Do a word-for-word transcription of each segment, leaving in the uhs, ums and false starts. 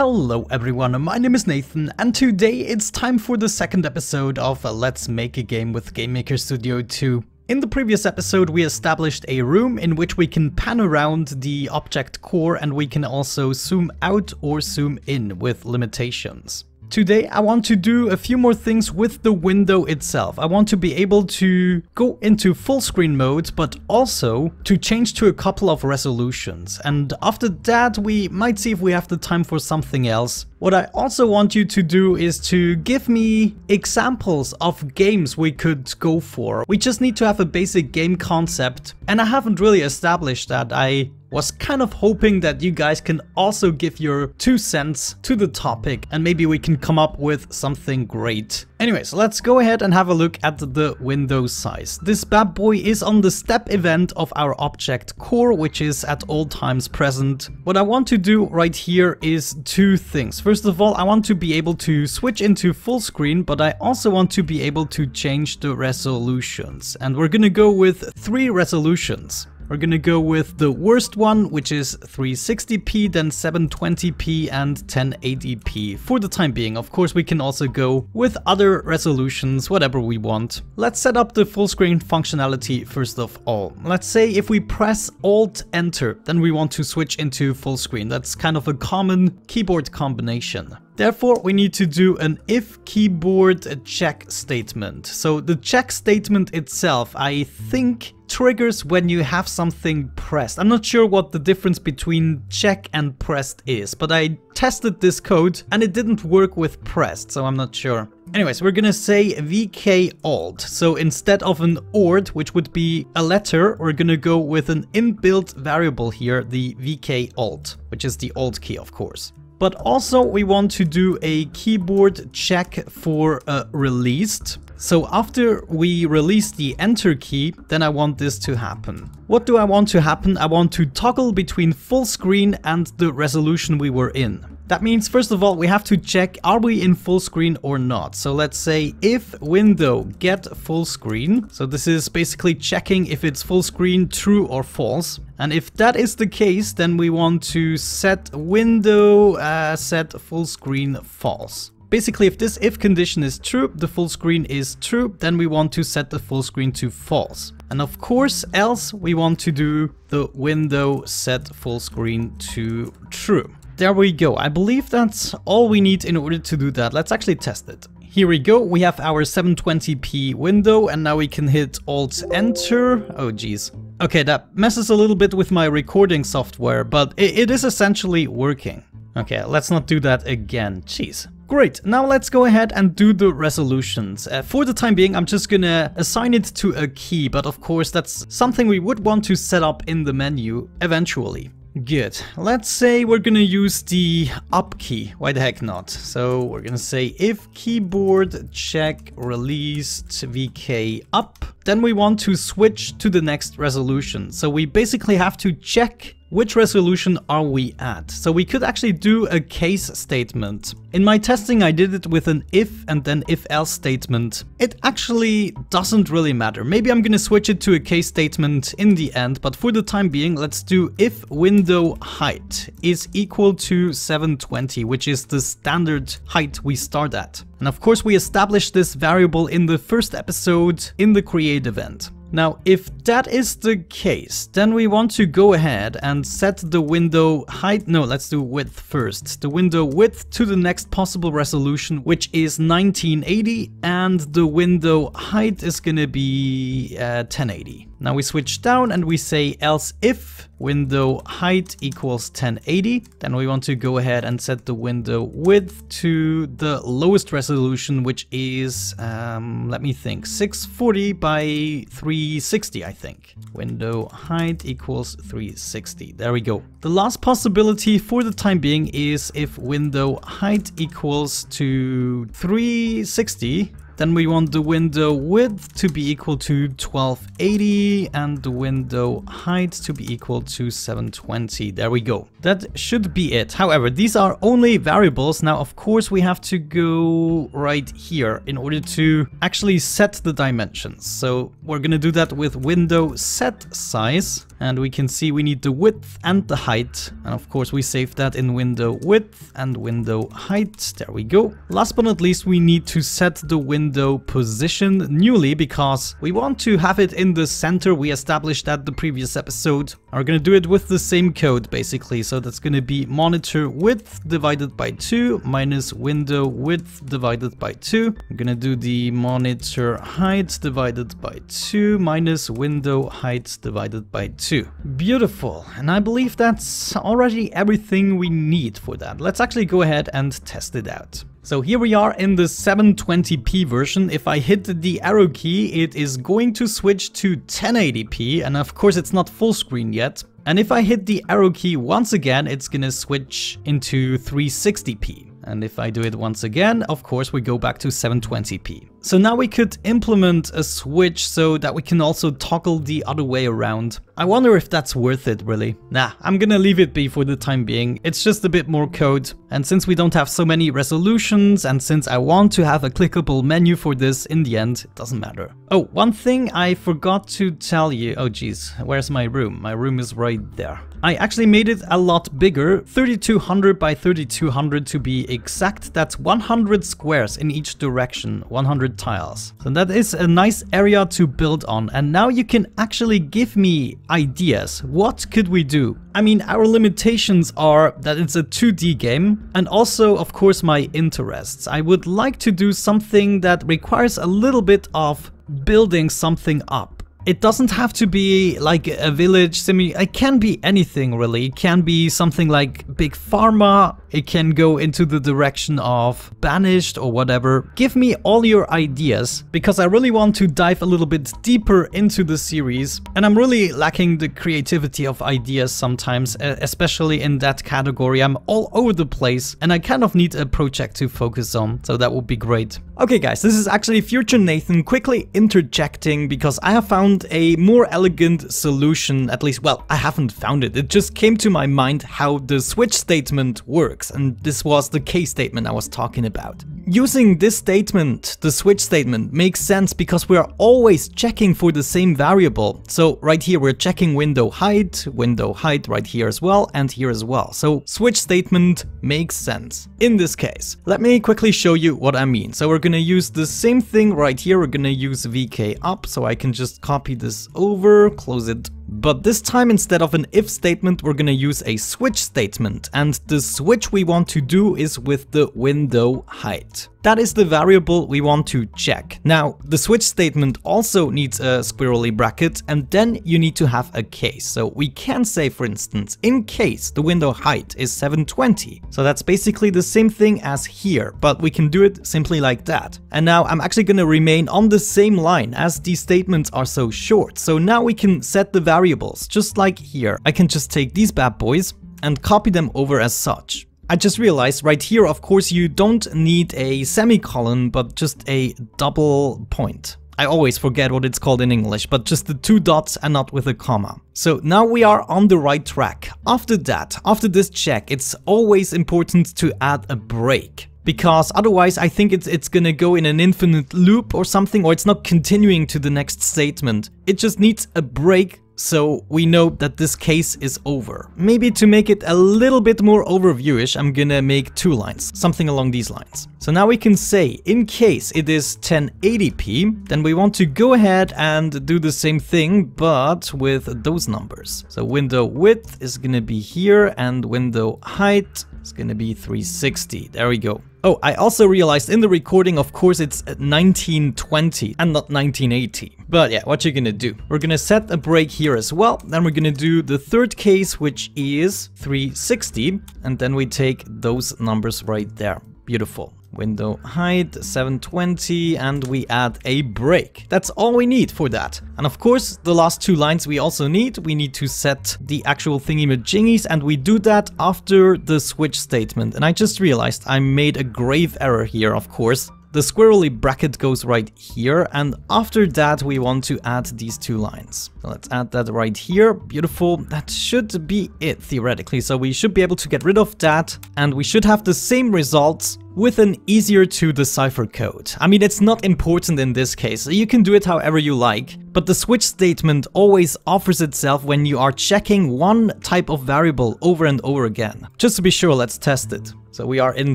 Hello everyone, my name is Nathan, and today it's time for the second episode of Let's Make a Game with GameMaker Studio two. In the previous episode we established a room in which we can pan around the object core, and we can also zoom out or zoom in with limitations. Today I want to do a few more things with the window itself. I want to be able to go into full screen mode, but also to change to a couple of resolutions. And after that we might see if we have the time for something else. What I also want you to do is to give me examples of games we could go for. We just need to have a basic game concept, and I haven't really established that. I was kind of hoping that you guys can also give your two cents to the topic, and maybe we can come up with something great. Anyways, let's go ahead and have a look at the window size. This bad boy is on the step event of our object core, which is at all times present. What I want to do right here is two things. First of all, I want to be able to switch into full screen, but I also want to be able to change the resolutions. And we're gonna go with three resolutions. We're gonna go with the worst one, which is three sixty p, then seven twenty p and ten eighty p for the time being. Of course, we can also go with other resolutions, whatever we want. Let's set up the full screen functionality first of all. Let's say if we press Alt Enter, then we want to switch into full screen. That's kind of a common keyboard combination. Therefore, we need to do an if keyboard check statement. So the check statement itself, I think, triggers when you have something pressed. I'm not sure what the difference between check and pressed is, but I tested this code and it didn't work with pressed, so I'm not sure. Anyways, we're gonna say V K alt. So instead of an ord, which would be a letter, we're gonna go with an inbuilt variable here, the V K alt, which is the alt key, of course. But also we want to do a keyboard check for uh, released. So after we release the enter key, then I want this to happen. What do I want to happen? I want to toggle between full screen and the resolution we were in. That means, first of all, we have to check, are we in full screen or not? So let's say if window get full screen. So this is basically checking if it's full screen, true or false. And if that is the case, then we want to set window, uh, set full screen false. Basically, if this if condition is true, the full screen is true, then we want to set the full screen to false. And of course, else we want to do the window set full screen to true. There we go. I believe that's all we need in order to do that. Let's actually test it. Here we go. We have our seven twenty p window, and now we can hit Alt Enter. Oh, geez. Okay, that messes a little bit with my recording software, but it, it is essentially working. Okay, let's not do that again. Jeez. Great, now let's go ahead and do the resolutions. Uh, for the time being, I'm just gonna assign it to a key, but of course that's something we would want to set up in the menu eventually. Good. Let's say we're gonna use the up key. Why the heck not? So we're gonna say if keyboard check released V K up, then we want to switch to the next resolution. So we basically have to check which resolution are we at? So we could actually do a case statement. In my testing, I did it with an if and then if else statement. It actually doesn't really matter. Maybe I'm gonna switch it to a case statement in the end, but for the time being, let's do if window height is equal to seven twenty, which is the standard height we start at. And of course, we established this variable in the first episode in the create event. Now, if that is the case, then we want to go ahead and set the window height. No, let's do width first. The window width to the next possible resolution, which is nineteen eighty, and the window height is gonna be uh, ten eighty. Now we switch down and we say else if window height equals ten eighty, then we want to go ahead and set the window width to the lowest resolution, which is, um, let me think, six forty by three sixty, I think. Window height equals three sixty, there we go. The last possibility for the time being is if window height equals to three sixty, then we want the window width to be equal to twelve eighty and the window height to be equal to seven twenty. There we go. That should be it. However, these are only variables. Now, of course, we have to go right here in order to actually set the dimensions. So we're gonna do that with window set size. and we can see we need the width and the height, and of course we save that in window width and window height. There we go. Last but not least, we need to set the window position newly because we want to have it in the center. We established that the previous episode. We're gonna do it with the same code basically, so that's gonna be monitor width divided by two minus window width divided by two. I'm gonna do the monitor height divided by two minus window height divided by two. Beautiful, and I believe that's already everything we need for that. Let's actually go ahead and test it out. So here we are in the seven twenty p version. If I hit the arrow key, it is going to switch to ten eighty p, and of course it's not full screen yet. And if I hit the arrow key once again, it's gonna switch into three sixty p. And if I do it once again, of course we go back to seven twenty p. So now we could implement a switch so that we can also toggle the other way around. I wonder if that's worth it, really. Nah, I'm gonna leave it be for the time being. It's just a bit more code. And since we don't have so many resolutions, and since I want to have a clickable menu for this in the end, it doesn't matter. Oh, one thing I forgot to tell you. Oh geez, where's my room? My room is right there. I actually made it a lot bigger, thirty-two hundred by thirty-two hundred to be exact. That's one hundred squares in each direction, one hundred tiles. So that is a nice area to build on. And now you can actually give me ideas. What could we do? I mean, our limitations are that it's a two D game, and also of course my interests. I would like to do something that requires a little bit of building something up. It doesn't have to be like a village sim. It can be anything really. It can be something like Big Pharma. It can go into the direction of Banished or whatever. Give me all your ideas because I really want to dive a little bit deeper into the series, and I'm really lacking the creativity of ideas sometimes, especially in that category. I'm all over the place and I kind of need a project to focus on, so that would be great. Okay guys, this is actually Future Nathan quickly interjecting because I have found a more elegant solution. At least, well, I haven't found it. It just came to my mind how the switch statement works, and this was the case statement I was talking about. Using this statement, the switch statement, makes sense because we are always checking for the same variable. So right here we're checking window height, window height right here as well, and here as well. So switch statement makes sense in this case. Let me quickly show you what I mean. So we're gonna use the same thing right here. We're gonna use V K up, so I can just copy Copy this over, close it. But this time, instead of an if statement, we're gonna use a switch statement, and the switch we want to do is with the window height. That is the variable we want to check. Now, the switch statement also needs a squirrely bracket, and then you need to have a case. So we can say, for instance, in case the window height is seven twenty. So that's basically the same thing as here, but we can do it simply like that. And now I'm actually gonna remain on the same line as these statements are so short. So now we can set the value variables, just like here. I can just take these bad boys and copy them over as such. I just realized right here, of course, you don't need a semicolon, but just a double point. I always forget what it's called in English, but just the two dots and not with a comma. So now we are on the right track. After that, after this check, it's always important to add a break, because otherwise I think it's, it's gonna go in an infinite loop or something, or it's not continuing to the next statement. It just needs a break, so we know that this case is over. Maybe to make it a little bit more overviewish, I'm gonna make two lines, something along these lines. So now we can say, in case it is ten eighty p, then we want to go ahead and do the same thing, but with those numbers. So window width is gonna be here, and window height is gonna be three sixty, there we go. Oh, I also realized in the recording, of course, it's nineteen twenty and not nineteen eighty. But yeah, what you're gonna do? We're gonna set a break here as well. Then we're gonna do the third case, which is three sixty. And then we take those numbers right there. Beautiful. Window height seven twenty, and we add a break. That's all we need for that. And of course, the last two lines we also need. We need to set the actual thingy-majingies, and we do that after the switch statement. And I just realized I made a grave error here, of course. The squirrely bracket goes right here, and after that we want to add these two lines. So let's add that right here. Beautiful. That should be it theoretically, so we should be able to get rid of that, and we should have the same results with an easier to decipher code. I mean, it's not important in this case, you can do it however you like, but the switch statement always offers itself when you are checking one type of variable over and over again. Just to be sure, let's test it. So we are in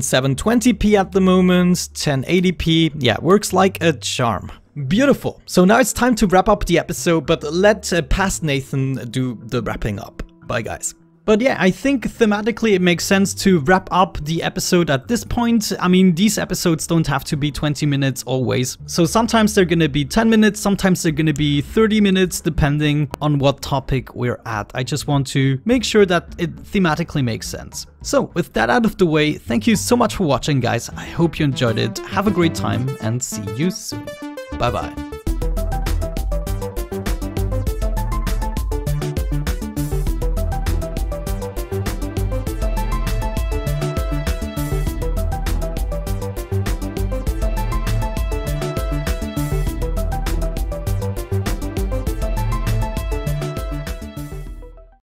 seven twenty p at the moment, ten eighty p, yeah, works like a charm. Beautiful. So now it's time to wrap up the episode, but let uh, past Nathan do the wrapping up. Bye guys. But yeah, I think thematically it makes sense to wrap up the episode at this point. I mean, these episodes don't have to be twenty minutes always. So sometimes they're gonna be ten minutes, sometimes they're gonna be thirty minutes, depending on what topic we're at. I just want to make sure that it thematically makes sense. So with that out of the way, thank you so much for watching, guys. I hope you enjoyed it. Have a great time and see you soon. Bye bye.